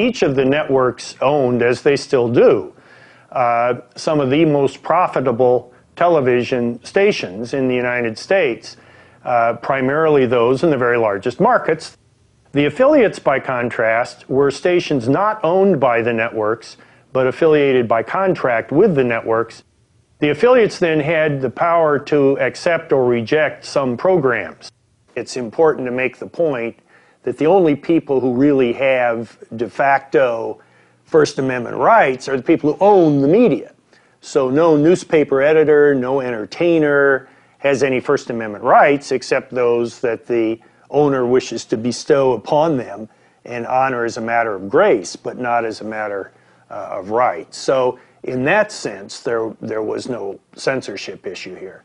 each of the networks owned, as they still do, some of the most profitable television stations in the United States, primarily those in the very largest markets. The affiliates, by contrast, were stations not owned by the networks, but affiliated by contract with the networks. The affiliates then had the power to accept or reject some programs. It's important to make the point that the only people who really have de facto First Amendment rights are the people who own the media. So no newspaper editor, no entertainer has any First Amendment rights except those that the owner wishes to bestow upon them and honor as a matter of grace, but not as a matter of rights. So in that sense, there was no censorship issue here.